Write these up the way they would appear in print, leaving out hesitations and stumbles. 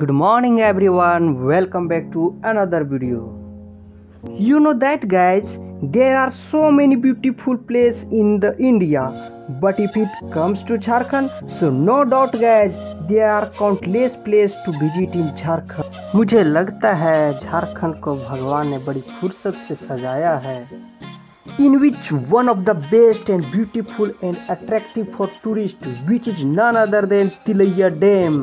Good morning everyone, welcome back to another video. You know that guys, there are so many beautiful places in the India, but if it comes to Jharkhand, so no doubt guys, there are countless places to visit in Jharkhand. मुझे लगता है झारखंड को भगवान ने बड़ी फुर्सत से सजाया है, in which one of the best and beautiful and attractive for tourists, which is none other than Tilaiya Dam.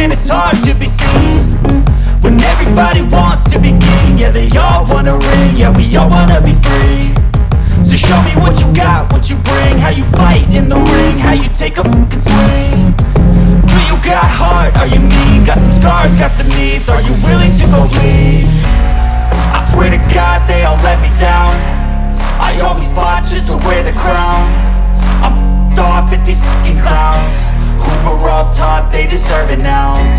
Man, it's hard to be seen when everybody wants to be king. Yeah, they all wanna ring. Yeah, we all wanna be free. So show me what you got, what you bring, how you fight in the ring, how you take a fucking swing. Do you got heart? Are you mean? Got some scars, got some needs. Are you willing to go bleed? I swear to God they all let me down. I always fought just to wear the crown. I'm off at these fucking clowns who were all taught they deserve an ounce.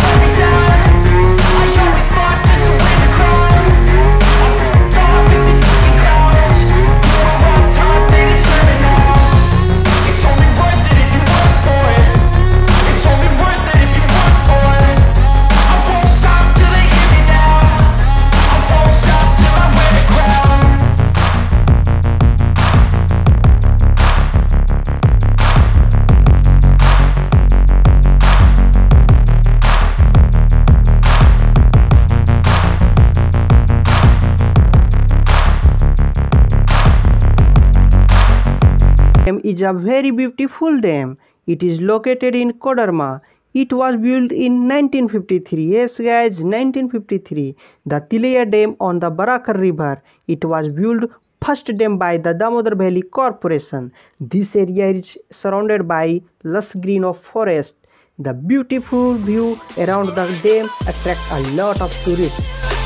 let me down. I always fought just to wear the crown. I'm off at these fucking clowns who were all taught they deserve an ounce. It's only worth it if you work for it. It's only worth it. Is a very beautiful dam. It is located in Kodarma. It was built in 1953. Yes guys, 1953. The Tilaiya Dam on the Barakar river. It was built first dam by the Damodar Valley Corporation. This area is surrounded by lush green of forest. The beautiful view around the dam attracts a lot of tourists.